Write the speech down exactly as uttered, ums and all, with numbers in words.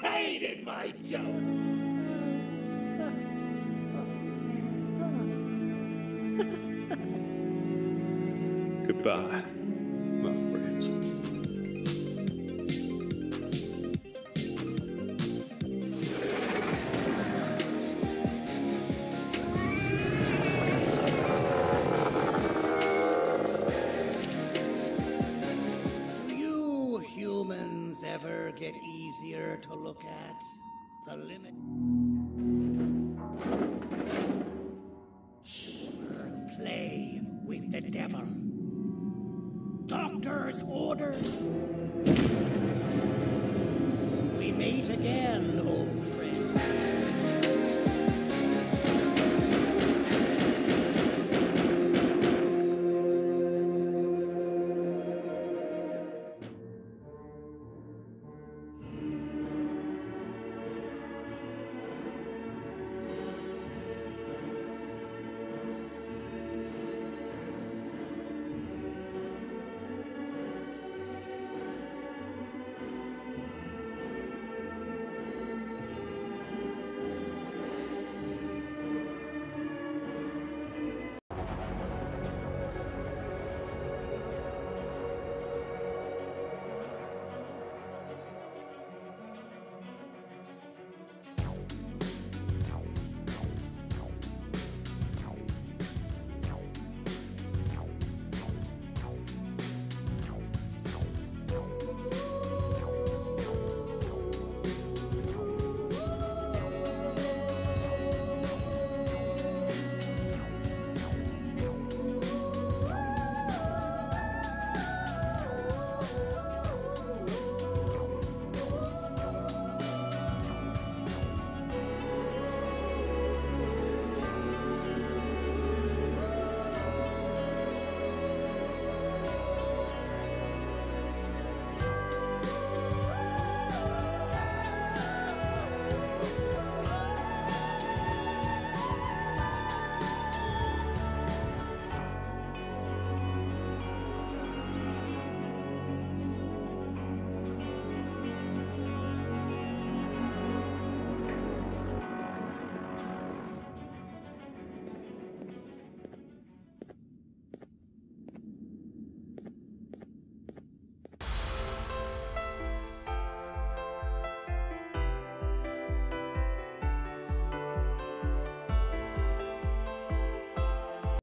hated my joke. Goodbye, my friends. Ever get easier to look at the limit? Play with the devil. Doctor's orders. We meet again, old friend.